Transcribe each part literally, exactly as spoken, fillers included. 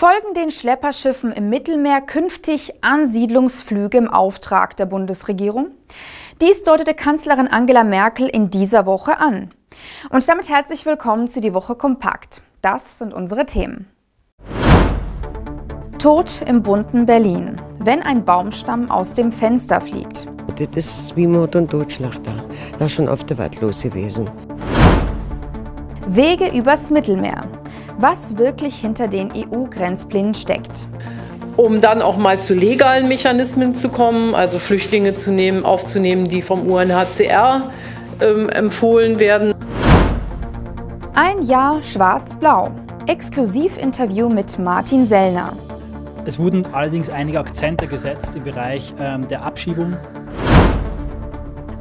folgen den Schlepperschiffen im Mittelmeer künftig Ansiedlungsflüge im Auftrag der Bundesregierung? Dies deutete Kanzlerin Angela Merkel in dieser Woche an. Und damit herzlich willkommen zu die Woche Kompakt. Das sind unsere Themen. Tod im bunten Berlin, wenn ein Baumstamm aus dem Fenster fliegt. Das ist wie Mord und Totschlag da. Da ist schon oft was los gewesen. Wege übers Mittelmeer. Was wirklich hinter den E U-Grenzplänen steckt. Um dann auch mal zu legalen Mechanismen zu kommen, also Flüchtlinge zu nehmen, aufzunehmen, die vom U N H C R ähm, empfohlen werden. Ein Jahr Schwarz-Blau. Exklusivinterview mit Martin Sellner. Es wurden allerdings einige Akzente gesetzt im Bereich ähm, der Abschiebung.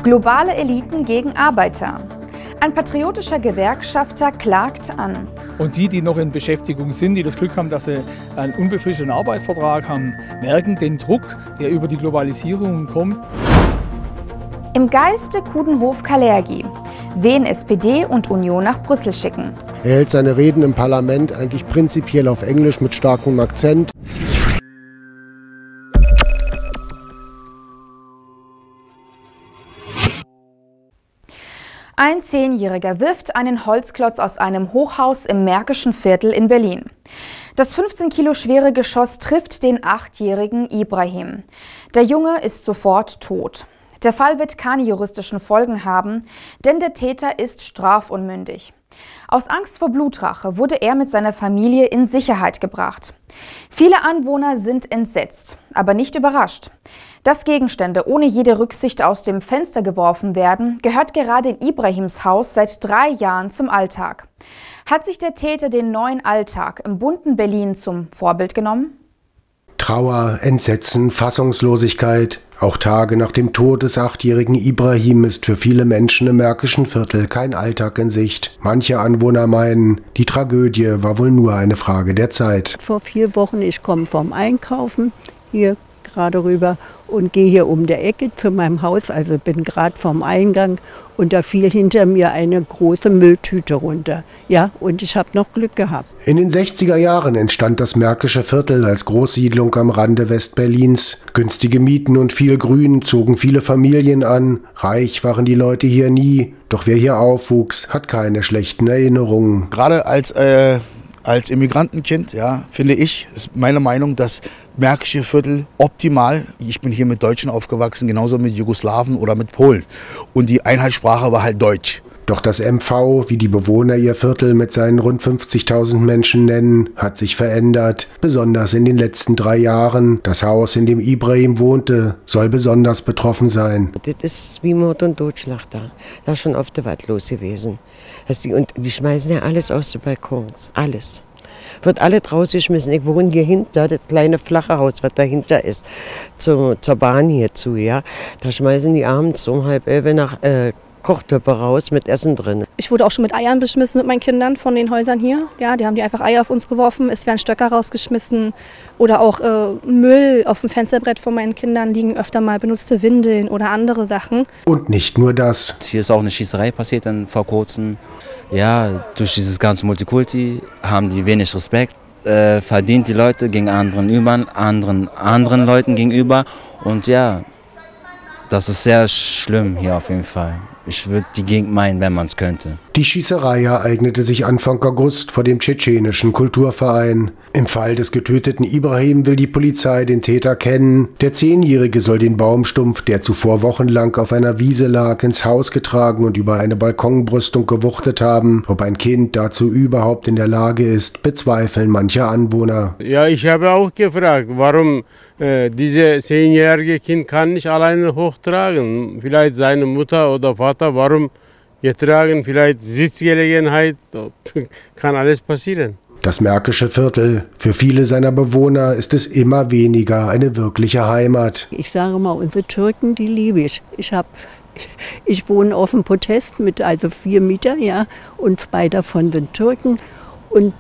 Globale Eliten gegen Arbeiter. Ein patriotischer Gewerkschafter klagt an. Und die, die noch in Beschäftigung sind, die das Glück haben, dass sie einen unbefristeten Arbeitsvertrag haben, merken den Druck, der über die Globalisierung kommt. Im Geiste Coudenhove-Kalergi. Wen S P D und Union nach Brüssel schicken. Er hält seine Reden im Parlament eigentlich prinzipiell auf Englisch mit starkem Akzent. Ein Zehnjähriger wirft einen Holzklotz aus einem Hochhaus im Märkischen Viertel in Berlin. Das fünfzehn Kilo schwere Geschoss trifft den achtjährigen Ibrahim. Der Junge ist sofort tot. Der Fall wird keine juristischen Folgen haben, denn der Täter ist strafunmündig. Aus Angst vor Blutrache wurde er mit seiner Familie in Sicherheit gebracht. Viele Anwohner sind entsetzt, aber nicht überrascht. Dass Gegenstände ohne jede Rücksicht aus dem Fenster geworfen werden, gehört gerade in Ibrahims Haus seit drei Jahren zum Alltag. Hat sich der Täter den neuen Alltag im bunten Berlin zum Vorbild genommen? Trauer, Entsetzen, Fassungslosigkeit. Auch Tage nach dem Tod des achtjährigen Ibrahim ist für viele Menschen im Märkischen Viertel kein Alltag in Sicht. Manche Anwohner meinen, die Tragödie war wohl nur eine Frage der Zeit. Vor vier Wochen, ich komme vom Einkaufen hier gerade rüber und gehe hier um der Ecke zu meinem Haus, also bin gerade vom Eingang und da fiel hinter mir eine große Mülltüte runter. Ja, und ich habe noch Glück gehabt. In den sechziger Jahren entstand das Märkische Viertel als Großsiedlung am Rande Westberlins. Günstige Mieten und viel Grün zogen viele Familien an. Reich waren die Leute hier nie, doch wer hier aufwuchs, hat keine schlechten Erinnerungen. Gerade als äh Als Immigrantenkind, ja, finde ich, ist meine Meinung, das Märkische Viertel optimal. Ich bin hier mit Deutschen aufgewachsen, genauso mit Jugoslawen oder mit Polen. Und die Einheitssprache war halt Deutsch. Doch das M V, wie die Bewohner ihr Viertel mit seinen rund fünfzigtausend Menschen nennen, hat sich verändert. Besonders in den letzten drei Jahren. Das Haus, in dem Ibrahim wohnte, soll besonders betroffen sein. Das ist wie Mord und Totschlag da. Da ist schon oft was los gewesen. Und die schmeißen ja alles aus den Balkons. Alles. Wird alle rausgeschmissen. Ich wohne hier hinter, das kleine flache Haus, was dahinter ist, zur, zur Bahn hierzu. Ja? Da schmeißen die abends um halb elf nach äh, Kochtöpfe raus mit Essen drin. Ich wurde auch schon mit Eiern beschmissen mit meinen Kindern von den Häusern hier. Ja, die haben die einfach Eier auf uns geworfen, es werden Stöcker rausgeschmissen oder auch äh, Müll auf dem Fensterbrett von meinen Kindern liegen öfter mal benutzte Windeln oder andere Sachen. Und nicht nur das. Hier ist auch eine Schießerei passiert dann vor kurzem. Ja, durch dieses ganze Multikulti haben die wenig Respekt, äh, verdient die Leute gegen anderen über, anderen, anderen Leuten gegenüber und ja, das ist sehr schlimm hier auf jeden Fall. Ich würde die Gegend meinen, wenn man es könnte. Die Schießerei ereignete sich Anfang August vor dem tschetschenischen Kulturverein. Im Fall des getöteten Ibrahim will die Polizei den Täter kennen. Der Zehnjährige soll den Baumstumpf, der zuvor wochenlang auf einer Wiese lag, ins Haus getragen und über eine Balkonbrüstung gewuchtet haben. Ob ein Kind dazu überhaupt in der Lage ist, bezweifeln manche Anwohner. Ja, ich habe auch gefragt, warum äh, dieses zehnjährige Kind kann nicht alleine hochtragen. Vielleicht seine Mutter oder Vater. Warum getragen? Vielleicht Sitzgelegenheit, kann alles passieren. Das Märkische Viertel, für viele seiner Bewohner ist es immer weniger eine wirkliche Heimat. Ich sage mal, unsere Türken, die liebe ich. Ich, hab, ich, ich wohne auf dem Podest mit also vier Mieter, ja, und zwei davon sind Türken. Und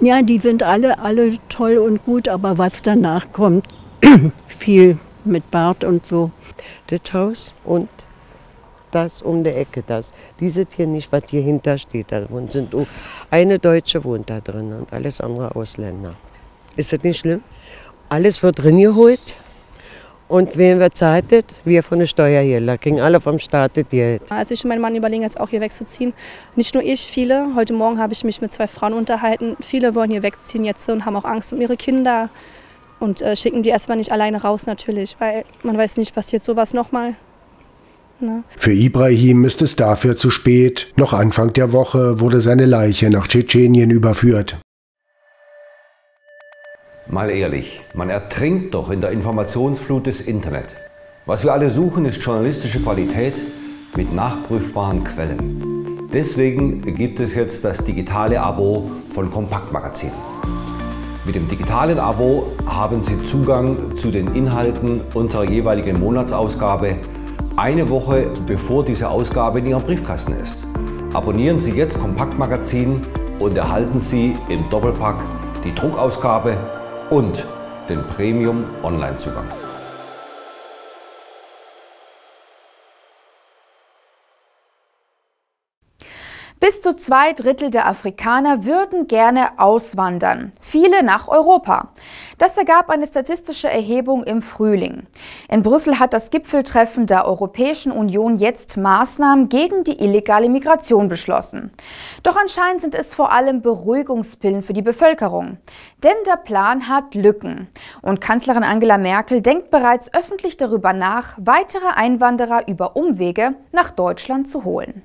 ja, die sind alle, alle toll und gut, aber was danach kommt, viel mit Bart und so. Das Haus und das um die Ecke, das. Die sind hier nicht, was hier hinter steht. Da sind, eine Deutsche wohnt da drin und alles andere Ausländer. Ist das nicht schlimm? Alles wird drin geholt. Und wen wir zahlt, wir von der Steuer hier. Da kriegen alle vom Staat das Geld. Also ich und mein Mann überlegen jetzt auch hier wegzuziehen. Nicht nur ich, viele. Heute Morgen habe ich mich mit zwei Frauen unterhalten. Viele wollen hier wegziehen jetzt und haben auch Angst um ihre Kinder. Und äh, schicken die erstmal nicht alleine raus natürlich, weil man weiß nicht, passiert sowas nochmal. Ne? Für Ibrahim ist es dafür zu spät. Noch Anfang der Woche wurde seine Leiche nach Tschetschenien überführt. Mal ehrlich, man ertrinkt doch in der Informationsflut des Internet. Was wir alle suchen, ist journalistische Qualität mit nachprüfbaren Quellen. Deswegen gibt es jetzt das digitale Abo von COMPACT Magazin. Mit dem digitalen Abo haben Sie Zugang zu den Inhalten unserer jeweiligen Monatsausgabe eine Woche bevor diese Ausgabe in Ihrem Briefkasten ist. Abonnieren Sie jetzt COMPACT Magazin und erhalten Sie im Doppelpack die Druckausgabe und den Premium-Online-Zugang. Bis zu zwei Drittel der Afrikaner würden gerne auswandern, viele nach Europa. Das ergab eine statistische Erhebung im Frühling. In Brüssel hat das Gipfeltreffen der Europäischen Union jetzt Maßnahmen gegen die illegale Migration beschlossen. Doch anscheinend sind es vor allem Beruhigungspillen für die Bevölkerung. Denn der Plan hat Lücken. Und Kanzlerin Angela Merkel denkt bereits öffentlich darüber nach, weitere Einwanderer über Umwege nach Deutschland zu holen.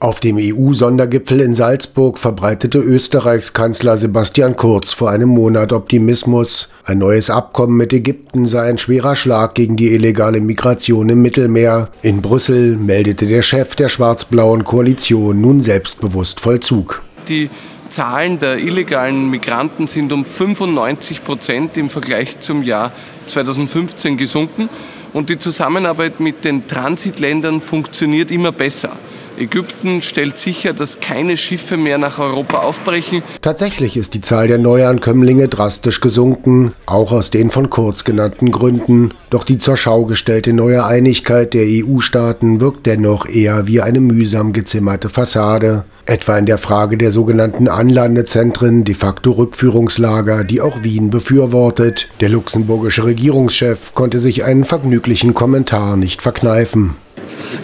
Auf dem E U-Sondergipfel in Salzburg verbreitete Österreichs Kanzler Sebastian Kurz vor einem Monat Optimismus. Ein neues Abkommen mit Ägypten sei ein schwerer Schlag gegen die illegale Migration im Mittelmeer. In Brüssel meldete der Chef der schwarz-blauen Koalition nun selbstbewusst Vollzug. Die Zahlen der illegalen Migranten sind um fünfundneunzig Prozent im Vergleich zum Jahr zweitausendfünfzehn gesunken. Und die Zusammenarbeit mit den Transitländern funktioniert immer besser. Ägypten stellt sicher, dass keine Schiffe mehr nach Europa aufbrechen. Tatsächlich ist die Zahl der Neuankömmlinge drastisch gesunken, auch aus den von Kurz genannten Gründen. Doch die zur Schau gestellte neue Einigkeit der E U-Staaten wirkt dennoch eher wie eine mühsam gezimmerte Fassade. Etwa in der Frage der sogenannten Anlandezentren, de facto Rückführungslager, die auch Wien befürwortet. Der luxemburgische Regierungschef konnte sich einen vergnüglichen Kommentar nicht verkneifen.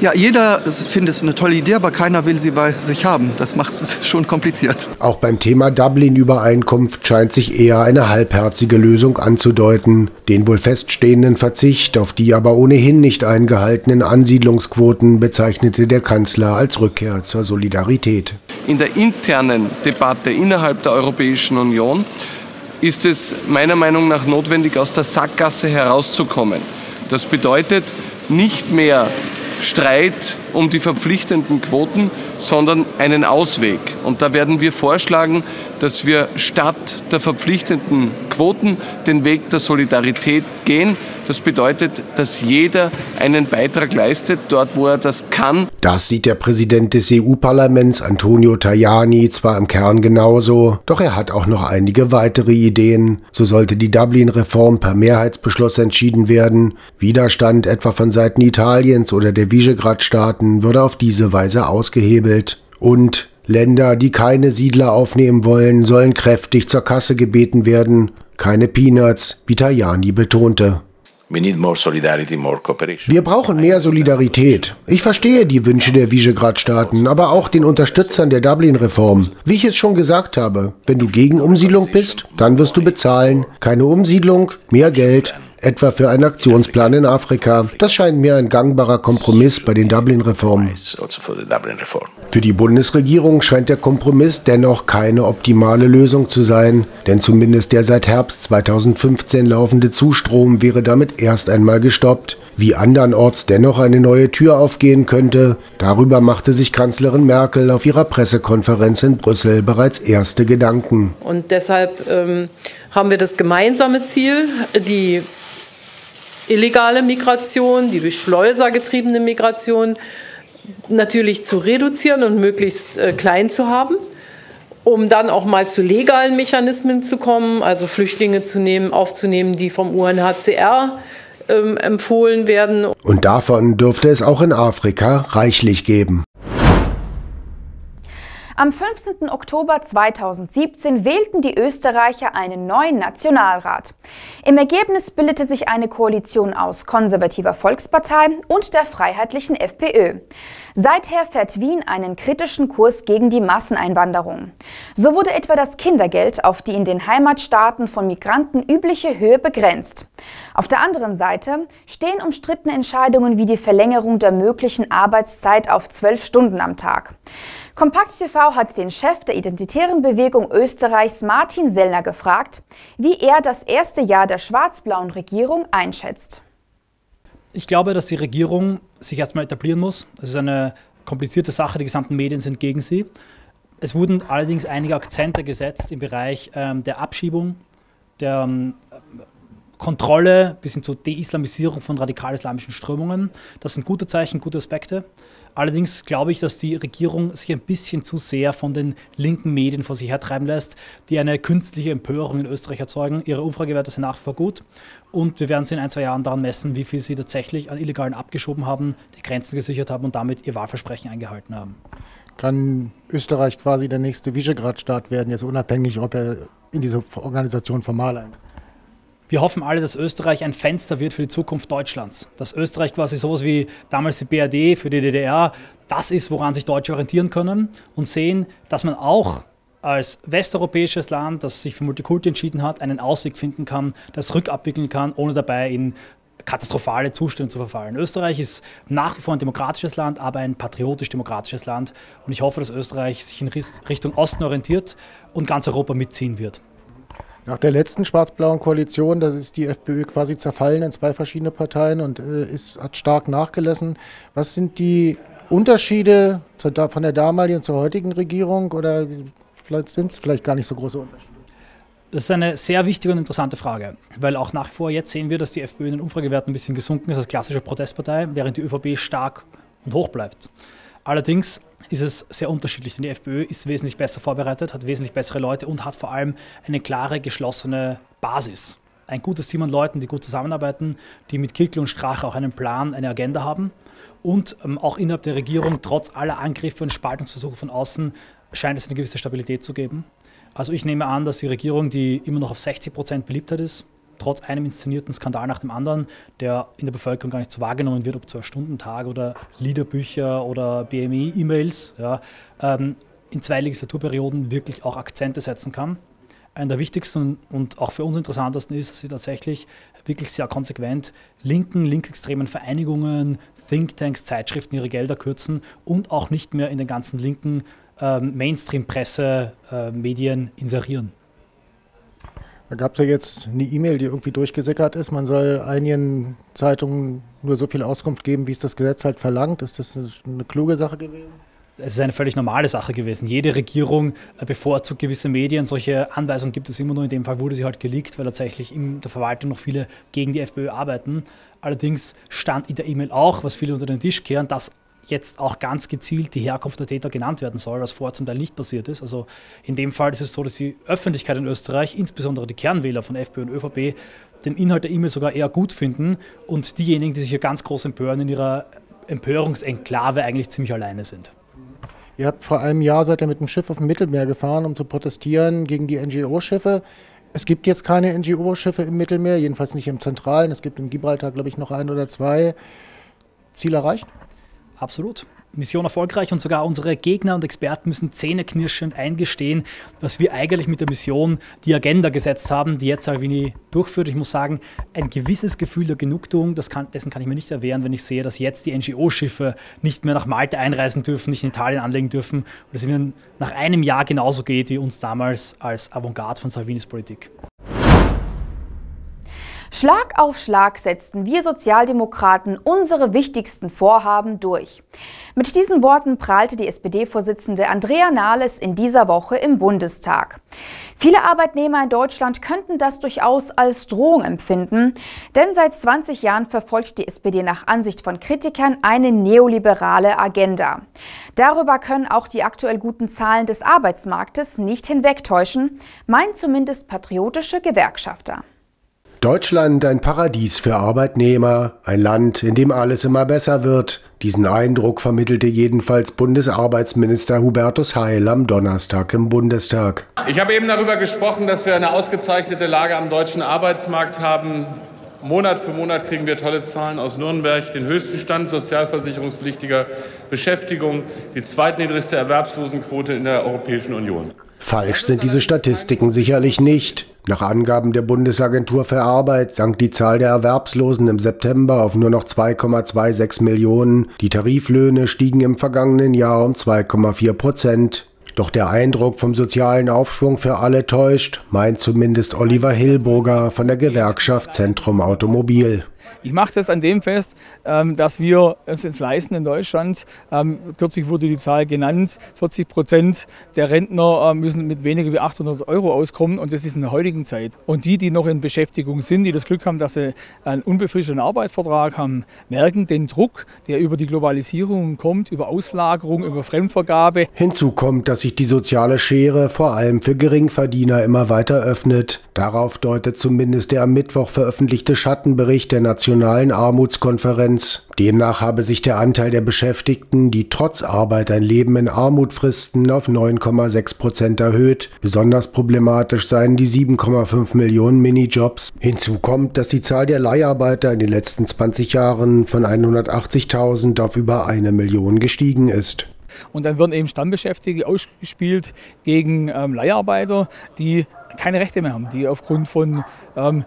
Ja, jeder findet es eine tolle Idee, aber keiner will sie bei sich haben. Das macht es schon kompliziert. Auch beim Thema Dublin-Übereinkunft scheint sich eher eine halbherzige Lösung anzudeuten. Den wohl feststehenden Verzicht auf die aber ohnehin nicht eingehaltenen Ansiedlungsquoten bezeichnete der Kanzler als Rückkehr zur Solidarität. In der internen Debatte innerhalb der Europäischen Union ist es meiner Meinung nach notwendig, aus der Sackgasse herauszukommen. Das bedeutet nicht mehr Streit um die verpflichtenden Quoten, sondern einen Ausweg. Und da werden wir vorschlagen, dass wir statt der verpflichtenden Quoten den Weg der Solidarität gehen. Das bedeutet, dass jeder einen Beitrag leistet, dort wo er das kann. Das sieht der Präsident des E U-Parlaments Antonio Tajani zwar im Kern genauso, doch er hat auch noch einige weitere Ideen. So sollte die Dublin-Reform per Mehrheitsbeschluss entschieden werden. Widerstand etwa von Seiten Italiens oder der Visegrad-Staaten würde auf diese Weise ausgehebelt. Und Länder, die keine Siedler aufnehmen wollen, sollen kräftig zur Kasse gebeten werden. Keine Peanuts, wie Tajani betonte. Wir brauchen mehr Solidarität. Ich verstehe die Wünsche der Visegrad-Staaten, aber auch den Unterstützern der Dublin-Reform. Wie ich es schon gesagt habe, wenn du gegen Umsiedlung bist, dann wirst du bezahlen. Keine Umsiedlung, mehr Geld. Etwa für einen Aktionsplan in Afrika. Das scheint mir ein gangbarer Kompromiss bei den Dublin-Reformen. Für die Bundesregierung scheint der Kompromiss dennoch keine optimale Lösung zu sein, denn zumindest der seit Herbst zweitausendfünfzehn laufende Zustrom wäre damit erst einmal gestoppt. Wie andernorts dennoch eine neue Tür aufgehen könnte, darüber machte sich Kanzlerin Merkel auf ihrer Pressekonferenz in Brüssel bereits erste Gedanken. Und deshalb ähm, haben wir das gemeinsame Ziel, die illegale Migration, die durch Schleuser getriebene Migration natürlich zu reduzieren und möglichst äh, klein zu haben, um dann auch mal zu legalen Mechanismen zu kommen, also Flüchtlinge zu nehmen, aufzunehmen, die vom U N H C R ähm, empfohlen werden. Und davon dürfte es auch in Afrika reichlich geben. Am fünfzehnten Oktober zweitausendsiebzehn wählten die Österreicher einen neuen Nationalrat. Im Ergebnis bildete sich eine Koalition aus konservativer Volkspartei und der freiheitlichen FPÖ. Seither fährt Wien einen kritischen Kurs gegen die Masseneinwanderung. So wurde etwa das Kindergeld auf die in den Heimatstaaten von Migranten übliche Höhe begrenzt. Auf der anderen Seite stehen umstrittene Entscheidungen wie die Verlängerung der möglichen Arbeitszeit auf zwölf Stunden am Tag. COMPACT T V hat den Chef der Identitären Bewegung Österreichs, Martin Sellner, gefragt, wie er das erste Jahr der schwarz-blauen Regierung einschätzt. Ich glaube, dass die Regierung sich erstmal etablieren muss. Das ist eine komplizierte Sache, die gesamten Medien sind gegen sie. Es wurden allerdings einige Akzente gesetzt im Bereich ähm, der Abschiebung, der ähm, Kontrolle bis hin zur De-Islamisierung von radikal-islamischen Strömungen. Das sind gute Zeichen, gute Aspekte. Allerdings glaube ich, dass die Regierung sich ein bisschen zu sehr von den linken Medien vor sich hertreiben lässt, die eine künstliche Empörung in Österreich erzeugen. Ihre Umfragewerte sind nach wie vor gut und wir werden sie in ein, zwei Jahren daran messen, wie viel sie tatsächlich an Illegalen abgeschoben haben, die Grenzen gesichert haben und damit ihr Wahlversprechen eingehalten haben. Kann Österreich quasi der nächste Visegrad-Staat werden, jetzt unabhängig, ob er in diese Organisation formal eintritt? Wir hoffen alle, dass Österreich ein Fenster wird für die Zukunft Deutschlands. Dass Österreich quasi sowas wie damals die B R D für die D D R, das ist, woran sich Deutsche orientieren können und sehen, dass man auch als westeuropäisches Land, das sich für Multikulti entschieden hat, einen Ausweg finden kann, das rückabwickeln kann, ohne dabei in katastrophale Zustände zu verfallen. Österreich ist nach wie vor ein demokratisches Land, aber ein patriotisch-demokratisches Land. Und ich hoffe, dass Österreich sich in Richtung Osten orientiert und ganz Europa mitziehen wird. Nach der letzten schwarz-blauen Koalition, da ist die FPÖ quasi zerfallen in zwei verschiedene Parteien und äh, ist, hat stark nachgelassen. Was sind die Unterschiede zu, von der damaligen zur heutigen Regierung oder vielleicht sind es vielleicht gar nicht so große Unterschiede? Das ist eine sehr wichtige und interessante Frage, weil auch nach wie vor jetzt sehen wir, dass die FPÖ in den Umfragewerten ein bisschen gesunken ist als klassische Protestpartei, während die ÖVP stark und hoch bleibt. Allerdings ist es sehr unterschiedlich, denn die FPÖ ist wesentlich besser vorbereitet, hat wesentlich bessere Leute und hat vor allem eine klare, geschlossene Basis. Ein gutes Team an Leuten, die gut zusammenarbeiten, die mit Kickl und Strache auch einen Plan, eine Agenda haben und ähm, auch innerhalb der Regierung, trotz aller Angriffe und Spaltungsversuche von außen, scheint es eine gewisse Stabilität zu geben. Also ich nehme an, dass die Regierung, die immer noch auf sechzig Prozent Beliebtheit ist, trotz einem inszenierten Skandal nach dem anderen, der in der Bevölkerung gar nicht so wahrgenommen wird, ob zwölf Stunden Tage oder Liederbücher oder B M I-E-Mails, ja, ähm, in zwei Legislaturperioden wirklich auch Akzente setzen kann. Einer der wichtigsten und auch für uns interessantesten ist, dass sie tatsächlich wirklich sehr konsequent linken, linksextremen Vereinigungen, Thinktanks, Zeitschriften ihre Gelder kürzen und auch nicht mehr in den ganzen linken ähm, Mainstream-Presse, äh, Medien inserieren. Da gab es ja jetzt eine E-Mail, die irgendwie durchgesickert ist. Man soll einigen Zeitungen nur so viel Auskunft geben, wie es das Gesetz halt verlangt. Ist das eine kluge Sache gewesen? Es ist eine völlig normale Sache gewesen. Jede Regierung bevorzugt gewisse Medien. Solche Anweisungen gibt es immer nur. In dem Fall wurde sie halt geleakt, weil tatsächlich in der Verwaltung noch viele gegen die FPÖ arbeiten. Allerdings stand in der E-Mail auch, was viele unter den Tisch kehren, dass jetzt auch ganz gezielt die Herkunft der Täter genannt werden soll, was vorher zum Teil nicht passiert ist. Also in dem Fall ist es so, dass die Öffentlichkeit in Österreich, insbesondere die Kernwähler von FPÖ und ÖVP, den Inhalt der E-Mail sogar eher gut finden und diejenigen, die sich hier ganz groß empören, in ihrer Empörungsenklave eigentlich ziemlich alleine sind. Ihr habt vor einem Jahr, seid ihr mit dem Schiff auf dem Mittelmeer gefahren, um zu protestieren gegen die N G O-Schiffe. Es gibt jetzt keine N G O-Schiffe im Mittelmeer, jedenfalls nicht im Zentralen. Es gibt in Gibraltar, glaube ich, noch ein oder zwei. Ziel erreicht? Absolut. Mission erfolgreich und sogar unsere Gegner und Experten müssen zähneknirschend eingestehen, dass wir eigentlich mit der Mission die Agenda gesetzt haben, die jetzt Salvini durchführt. Ich muss sagen, ein gewisses Gefühl der Genugtuung, das kann, dessen kann ich mir nicht erwehren, wenn ich sehe, dass jetzt die N G O-Schiffe nicht mehr nach Malta einreisen dürfen, nicht in Italien anlegen dürfen und es ihnen nach einem Jahr genauso geht wie uns damals als Avantgarde von Salvinis Politik. Schlag auf Schlag setzten wir Sozialdemokraten unsere wichtigsten Vorhaben durch. Mit diesen Worten prahlte die S P D-Vorsitzende Andrea Nahles in dieser Woche im Bundestag. Viele Arbeitnehmer in Deutschland könnten das durchaus als Drohung empfinden, denn seit zwanzig Jahren verfolgt die S P D nach Ansicht von Kritikern eine neoliberale Agenda. Darüber können auch die aktuell guten Zahlen des Arbeitsmarktes nicht hinwegtäuschen, meinen zumindest patriotische Gewerkschafter. Deutschland ein Paradies für Arbeitnehmer, ein Land, in dem alles immer besser wird. Diesen Eindruck vermittelte jedenfalls Bundesarbeitsminister Hubertus Heil am Donnerstag im Bundestag. Ich habe eben darüber gesprochen, dass wir eine ausgezeichnete Lage am deutschen Arbeitsmarkt haben. Monat für Monat kriegen wir tolle Zahlen aus Nürnberg, den höchsten Stand sozialversicherungspflichtiger Beschäftigung, die zweitniedrigste Erwerbslosenquote in der Europäischen Union. Falsch sind diese Statistiken sicherlich nicht. Nach Angaben der Bundesagentur für Arbeit sank die Zahl der Erwerbslosen im September auf nur noch zwei Komma sechsundzwanzig Millionen. Die Tariflöhne stiegen im vergangenen Jahr um zwei Komma vier Prozent. Doch der Eindruck vom sozialen Aufschwung für alle täuscht, meint zumindest Oliver Hilburger von der Gewerkschaft Zentrum Automobil. Ich mache das an dem fest, dass wir es jetzt leisten in Deutschland. Kürzlich wurde die Zahl genannt, vierzig Prozent der Rentner müssen mit weniger wie achthundert Euro auskommen, und das ist in der heutigen Zeit. Und die, die noch in Beschäftigung sind, die das Glück haben, dass sie einen unbefristeten Arbeitsvertrag haben, merken den Druck, der über die Globalisierung kommt, über Auslagerung, über Fremdvergabe. Hinzu kommt, dass sich die soziale Schere vor allem für Geringverdiener immer weiter öffnet. Darauf deutet zumindest der am Mittwoch veröffentlichte Schattenbericht der Nationalen Armutskonferenz. Demnach habe sich der Anteil der Beschäftigten, die trotz Arbeit ein Leben in Armut fristen, auf neun Komma sechs Prozent erhöht. Besonders problematisch seien die sieben Komma fünf Millionen Minijobs. Hinzu kommt, dass die Zahl der Leiharbeiter in den letzten zwanzig Jahren von hundertachtzigtausend auf über eine Million gestiegen ist. Und dann werden eben Stammbeschäftigte ausgespielt gegen ähm, Leiharbeiter, die keine Rechte mehr haben, die aufgrund von ähm,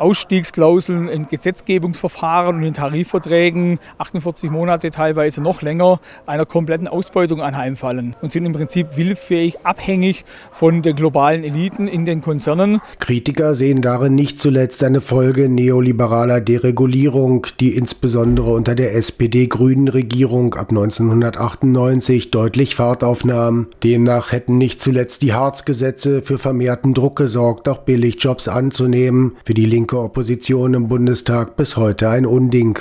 Ausstiegsklauseln in Gesetzgebungsverfahren und in Tarifverträgen, achtundvierzig Monate teilweise noch länger, einer kompletten Ausbeutung anheimfallen und sind im Prinzip willfähig abhängig von den globalen Eliten in den Konzernen. Kritiker sehen darin nicht zuletzt eine Folge neoliberaler Deregulierung, die insbesondere unter der S P D-Grünen-Regierung ab neunzehnhundertachtundneunzig deutlich Fahrt aufnahm. Demnach hätten nicht zuletzt die Harz-Gesetze für vermehrten Druck gesorgt, auch Billigjobs anzunehmen. Für die Linke Opposition im Bundestag bis heute ein Unding.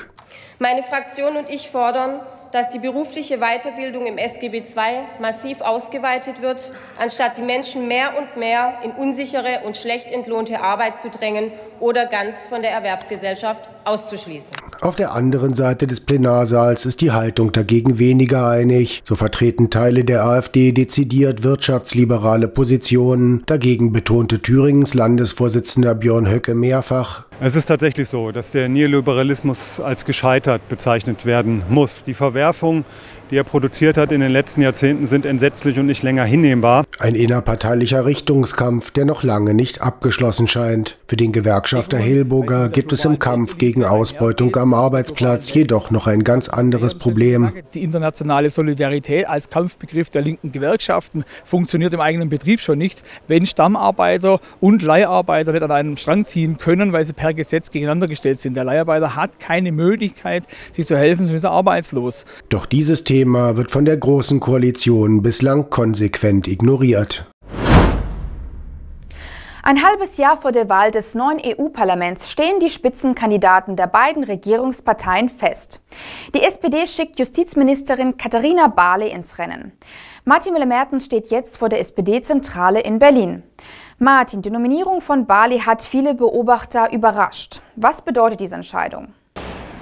Meine Fraktion und ich fordern, dass die berufliche Weiterbildung im S G B zwei massiv ausgeweitet wird, anstatt die Menschen mehr und mehr in unsichere und schlecht entlohnte Arbeit zu drängen oder ganz von der Erwerbsgesellschaft auszuschließen. Auf der anderen Seite des Plenarsaals ist die Haltung dagegen weniger einig. So vertreten Teile der A f D dezidiert wirtschaftsliberale Positionen. Dagegen betonte Thüringens Landesvorsitzender Björn Höcke mehrfach: Es ist tatsächlich so, dass der Neoliberalismus als gescheitert bezeichnet werden muss. Die Verwerfung, die er produziert hat in den letzten Jahrzehnten, sind entsetzlich und nicht länger hinnehmbar. Ein innerparteilicher Richtungskampf, der noch lange nicht abgeschlossen scheint. Für den Gewerkschafter Hilburger gibt es im Kampf gegen Ausbeutung am Arbeitsplatz jedoch noch ein ganz anderes Problem. Die internationale Solidarität als Kampfbegriff der linken Gewerkschaften funktioniert im eigenen Betrieb schon nicht, wenn Stammarbeiter und Leiharbeiter nicht an einem Strang ziehen können, weil sie per Gesetz gegeneinander gestellt sind. Der Leiharbeiter hat keine Möglichkeit, sich zu helfen, sonst ist er arbeitslos. Doch dieses Thema wird von der Großen Koalition bislang konsequent ignoriert. Ein halbes Jahr vor der Wahl des neuen E U-Parlaments stehen die Spitzenkandidaten der beiden Regierungsparteien fest. Die S P D schickt Justizministerin Katharina Barley ins Rennen. Martin Miller-Mertens steht jetzt vor der S P D-Zentrale in Berlin. Martin, die Nominierung von Barley hat viele Beobachter überrascht. Was bedeutet diese Entscheidung?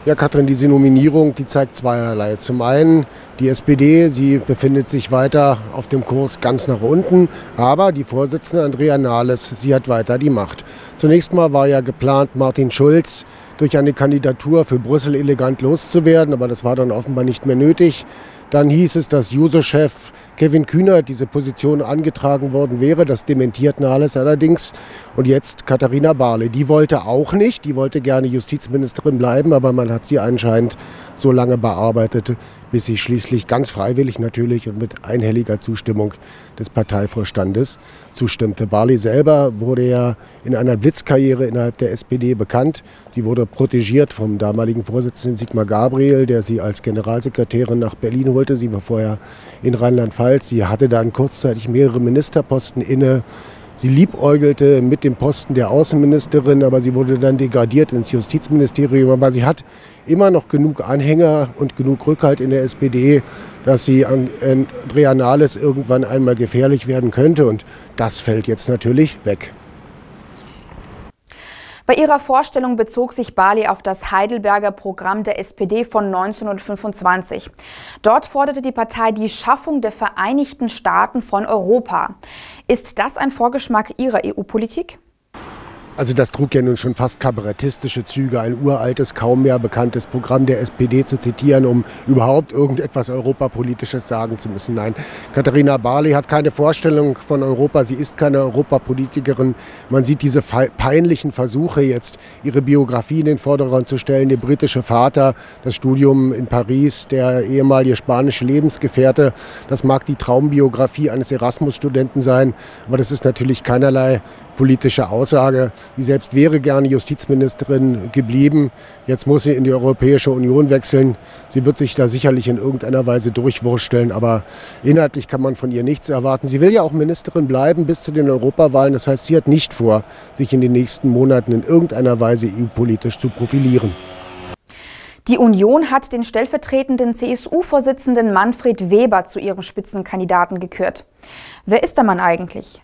Ja, Katrin, diese Nominierung, die zeigt zweierlei. Zum einen die S P D, sie befindet sich weiter auf dem Kurs ganz nach unten, aber die Vorsitzende Andrea Nahles, sie hat weiter die Macht. Zunächst mal war ja geplant, Martin Schulz durch eine Kandidatur für Brüssel elegant loszuwerden, aber das war dann offenbar nicht mehr nötig. Dann hieß es, dass Juso-Chef Kevin Kühnert diese Position angetragen worden wäre. Das dementiert Nahles allerdings. Und jetzt Katharina Barley. Die wollte auch nicht. Die wollte gerne Justizministerin bleiben, aber man hat sie anscheinend so lange bearbeitet, bis sie schließlich ganz freiwillig natürlich und mit einhelliger Zustimmung des Parteivorstandes zustimmte. Barley selber wurde ja in einer Blitzkarriere innerhalb der S P D bekannt. Sie wurde protegiert vom damaligen Vorsitzenden Sigmar Gabriel, der sie als Generalsekretärin nach Berlin holte. Sie war vorher in Rheinland-Pfalz. Sie hatte dann kurzzeitig mehrere Ministerposten inne. Sie liebäugelte mit dem Posten der Außenministerin, aber sie wurde dann degradiert ins Justizministerium. Aber sie hat immer noch genug Anhänger und genug Rückhalt in der S P D, dass sie an Andrea Nahles irgendwann einmal gefährlich werden könnte. Und das fällt jetzt natürlich weg. Bei ihrer Vorstellung bezog sich Barley auf das Heidelberger Programm der S P D von neunzehnhundertfünfundzwanzig. Dort forderte die Partei die Schaffung der Vereinigten Staaten von Europa. Ist das ein Vorgeschmack ihrer E U-Politik? Also das trug ja nun schon fast kabarettistische Züge, ein uraltes, kaum mehr bekanntes Programm der S P D zu zitieren, um überhaupt irgendetwas Europapolitisches sagen zu müssen. Nein, Katharina Barley hat keine Vorstellung von Europa, sie ist keine Europapolitikerin. Man sieht diese peinlichen Versuche jetzt, ihre Biografie in den Vordergrund zu stellen, der britische Vater, das Studium in Paris, der ehemalige spanische Lebensgefährte. Das mag die Traumbiografie eines Erasmus-Studenten sein, aber das ist natürlich keinerlei politische Aussage. Sie selbst wäre gerne Justizministerin geblieben. Jetzt muss sie in die Europäische Union wechseln. Sie wird sich da sicherlich in irgendeiner Weise durchwursteln, aber inhaltlich kann man von ihr nichts erwarten. Sie will ja auch Ministerin bleiben bis zu den Europawahlen. Das heißt, sie hat nicht vor, sich in den nächsten Monaten in irgendeiner Weise E U-politisch zu profilieren. Die Union hat den stellvertretenden C S U-Vorsitzenden Manfred Weber zu ihrem Spitzenkandidaten gekürt. Wer ist der Mann eigentlich?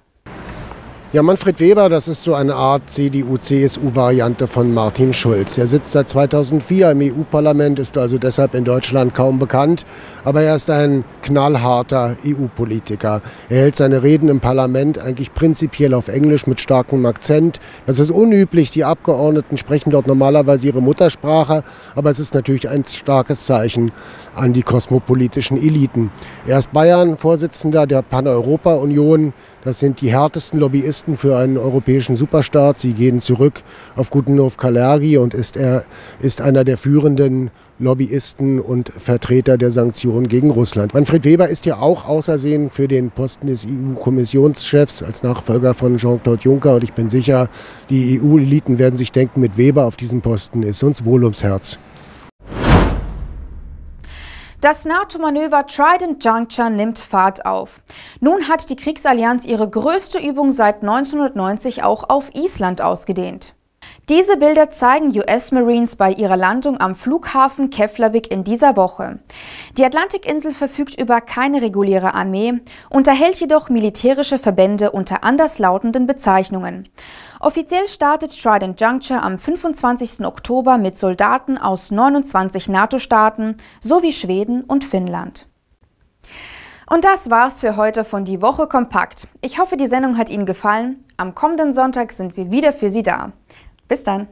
Ja, Manfred Weber, das ist so eine Art C D U C S U-Variante von Martin Schulz. Er sitzt seit zweitausendvier im E U-Parlament, ist also deshalb in Deutschland kaum bekannt. Aber er ist ein knallharter E U-Politiker. Er hält seine Reden im Parlament eigentlich prinzipiell auf Englisch mit starkem Akzent. Das ist unüblich, die Abgeordneten sprechen dort normalerweise ihre Muttersprache. Aber es ist natürlich ein starkes Zeichen an die kosmopolitischen Eliten. Er ist Bayern-Vorsitzender der Pan-Europa-Union. Das sind die härtesten Lobbyisten für einen europäischen Superstaat. Sie gehen zurück auf Coudenhove-Kalergi und ist, er, ist einer der führenden Lobbyisten und Vertreter der Sanktionen gegen Russland. Manfred Weber ist ja auch ausersehen für den Posten des E U-Kommissionschefs als Nachfolger von Jean-Claude Juncker. Und ich bin sicher, die E U-Eliten werden sich denken, mit Weber auf diesem Posten ist uns wohl ums Herz. Das NATO-Manöver Trident Juncture nimmt Fahrt auf. Nun hat die Kriegsallianz ihre größte Übung seit neunzehnhundertneunzig auch auf Island ausgedehnt. Diese Bilder zeigen U S Marines bei ihrer Landung am Flughafen Keflavik in dieser Woche. Die Atlantikinsel verfügt über keine reguläre Armee, unterhält jedoch militärische Verbände unter anderslautenden Bezeichnungen. Offiziell startet Trident Juncture am fünfundzwanzigsten Oktober mit Soldaten aus neunundzwanzig NATO-Staaten sowie Schweden und Finnland. Und das war's für heute von Die Woche Kompakt. Ich hoffe, die Sendung hat Ihnen gefallen. Am kommenden Sonntag sind wir wieder für Sie da. Bis dann!